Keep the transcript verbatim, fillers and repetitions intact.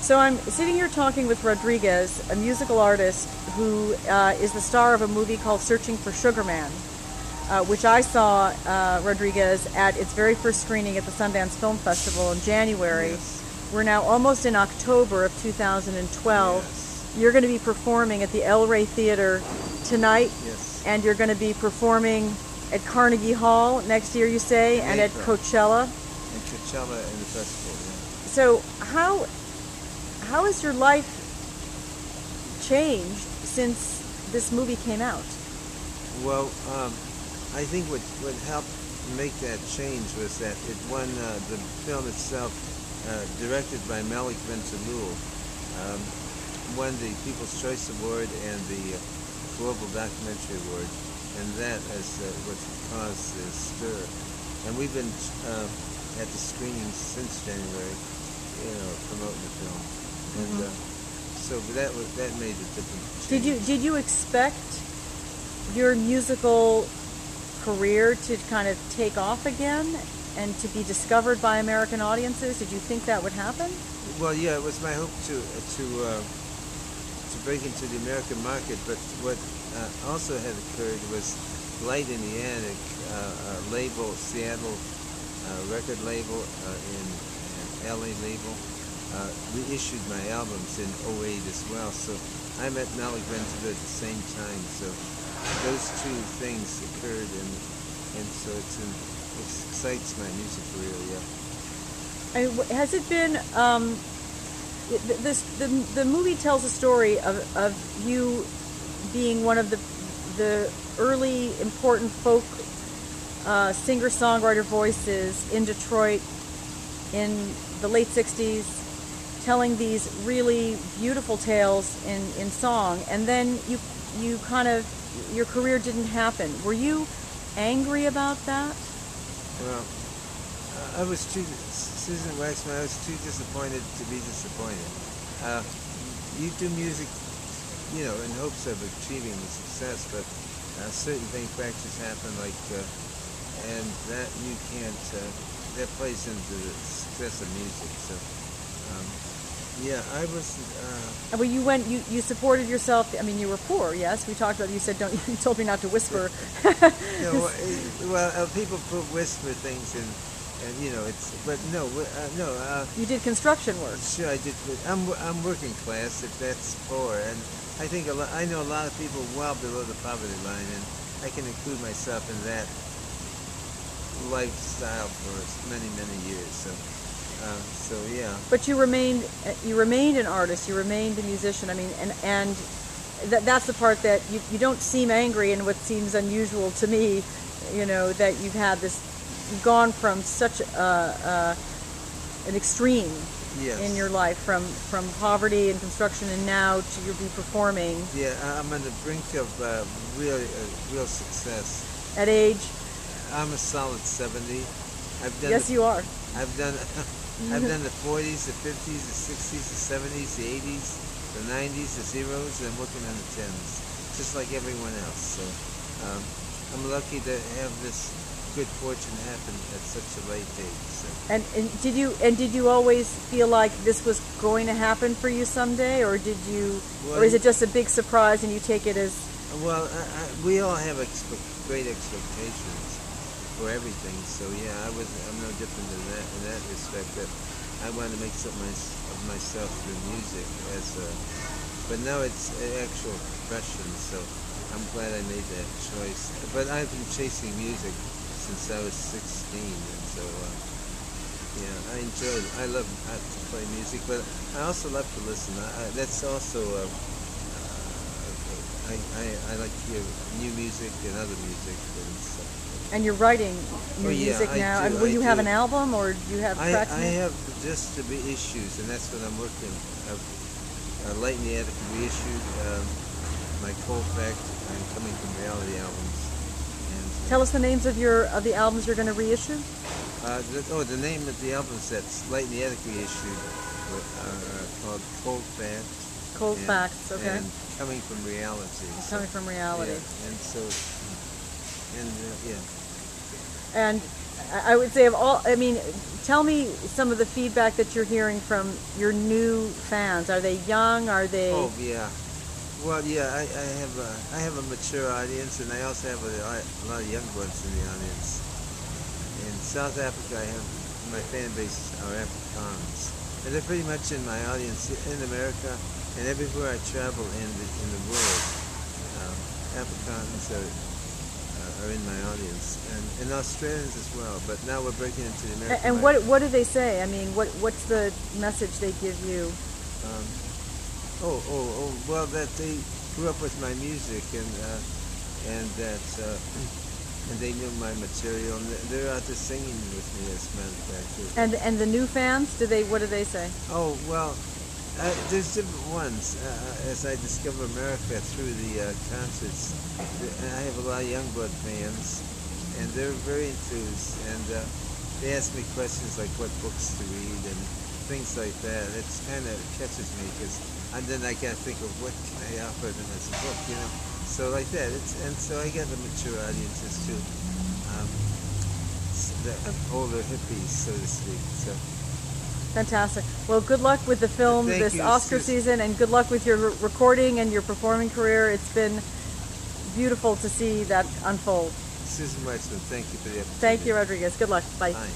So I'm sitting here talking with Rodriguez, a musical artist who uh, is the star of a movie called Searching for Sugar Man, uh, which I saw uh, Rodriguez at its very first screening at the Sundance Film Festival in January. Yes. We're now almost in October of two thousand twelve. Yes. You're going to be performing at the El Rey Theater tonight, yes, and you're going to be performing at Carnegie Hall next year, you say, in and April. At Coachella. And Coachella in the festival, yeah. So how, how has your life changed since this movie came out? Well, um, I think what, what helped make that change was that it won uh, the film itself, uh, directed by Malik Bendjelloul, um, won the People's Choice Award and the uh, Global Documentary Award. And that is uh, what caused the stir. And we've been uh, at the screenings since January, you know, promoting the film. And mm-hmm. uh, so that was, that made a difference. Did you did you expect your musical career to kind of take off again and to be discovered by American audiences? Did you think that would happen? Well, yeah, it was my hope to uh, to uh, to break into the American market, but what. Uh, also had occurred was Light in the Attic, uh, a label, Seattle uh, record label, uh, in an L A label, uh, reissued my albums in oh eight as well. So I met Malik Bendjelloul at the same time. So those two things occurred, and and so it's in, it excites my music career. Yeah. And has it been? Um, this the the movie tells a story of of you being one of the the early important folk uh, singer-songwriter voices in Detroit in the late sixties, telling these really beautiful tales in, in song, and then you you kind of, your career didn't happen. Were you angry about that? Well, I was too, Susan Waxman, I was too disappointed to be disappointed. Uh, you do music, you know, in hopes of achieving success, but uh, certain thing factors happen, like, uh, and that you can't, uh, that plays into the success of music, so, um, yeah, I wasn't, uh... Well, you went, you, you supported yourself, I mean, you were poor, yes, we talked about, you said, don't, you told me not to whisper. No, well, well, people put whisper things in, and, you know, it's, but no, uh, no, uh... You did construction work. Sure, I did, I'm, I'm working class, if that's poor, and I think a lot, I know a lot of people well below the poverty line, and I can include myself in that lifestyle for many, many years. So, uh, so yeah. But you remained, you remained an artist. You remained a musician. I mean, and and that that's the part that you you don't seem angry. And what seems unusual to me, you know, that you've had this, you've gone from such a, a, an extreme. Yes. In your life, from from poverty and construction, and now to you be performing. Yeah, I'm on the brink of uh, real uh, real success. At age? I'm a solid seventy. I've done. Yes, the, you are. I've done. I've done the forties, the fifties, the sixties, the seventies, the eighties, the nineties, the zeros, and I'm working on the tens, just like everyone else. So um, I'm lucky to have this good fortune happened at such a late date. So. And, and did you and did you always feel like this was going to happen for you someday, or did you, well, or is it just a big surprise and you take it as? Well, I, I, we all have expect, great expectations for everything, so yeah, I was I'm no different than that in that respect. That I wanted to make something of myself through music, as a, but now it's an actual profession, so I'm glad I made that choice. But I've been chasing music since I was sixteen, and so uh, yeah, I enjoy it. I love I to play music, but I also love to listen. I, I, that's also uh, uh, I, I I like to hear new music and other music and stuff. And you're writing new oh, yeah, music I now. Do, I mean, will I you do. have an album, or do you have tracks? I, I have just to be issues, and that's what I'm working. I've, uh, Light in the Attic reissued, um, my Cold Fact and Coming From Reality albums. Tell us the names of your of the albums you're going to reissue. Uh, the, oh, the name of the albums that's Light in the Attic reissued are called Cold Facts. Cold and, Facts, okay. And Coming From Reality. So, coming From Reality. Yeah, and so, and uh, yeah. And I would say of all, I mean, tell me some of the feedback that you're hearing from your new fans. Are they young? Are they? Oh yeah. Well, yeah, I, I have a I have a mature audience, and I also have a, a lot of young ones in the audience. In South Africa, I have my fan base are Afrikaans, and they're pretty much in my audience in America and everywhere I travel in the in the world. Um, Afrikaans are uh, are in my audience, and, and Australians as well. But now we're breaking into the American. And what what do they say? I mean, what what's the message they give you? Um, Oh, oh, oh, well, that they grew up with my music, and uh, and that uh, and they knew my material, and they're out there singing with me, as a matter of fact. Too. And and the new fans, do they? What do they say? Oh well, I, there's different ones. Uh, as I discover America through the uh, concerts, I have a lot of Youngblood fans, and they're very enthused, and uh, they ask me questions like what books to read and things like that. It's kind of catches me because. And then I can't think of what can I offer them as a book, you know. So like that, it's, and so I got the mature audiences too, um, the older hippies, so to speak. So fantastic. Well, good luck with the film Thank this you, Oscar Susan. season, and good luck with your re recording and your performing career. It's been beautiful to see that unfold. Susan Waxman, thank you for the opportunity. Thank you, Rodriguez. Good luck. Bye. Bye.